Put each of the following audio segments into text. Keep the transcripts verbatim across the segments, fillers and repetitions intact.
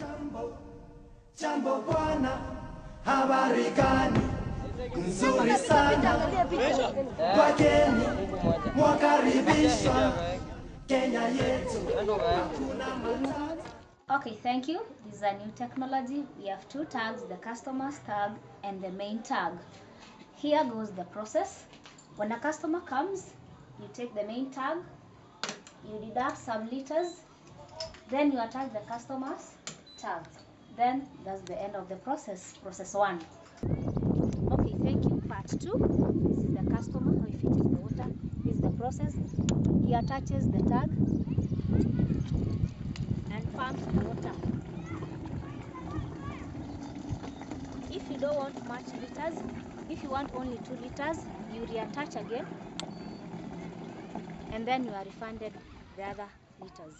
Jambo, jambo bwana, habari gani? Nzuri sana, wageni mwakaribishwa Kenya yetu. Okay, thank you. This is a new technology. We have two tags, the customer's tag and the main tag. Here goes the process. When a customer comes, you take the main tag, you deduct some liters, then you attach the customer's tag. Then that's the end of the process, process one. Okay, thank you. Part two. This is the customer, how he fits the water. This is the process. He attaches the tag and pumps the water. If you don't want much liters, if you want only two liters, you reattach again, and then you are refunded the other liters.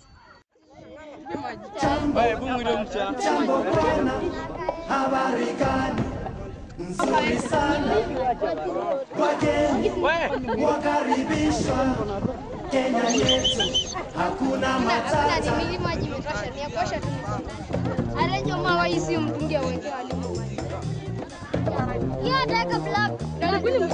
Here, take a plug.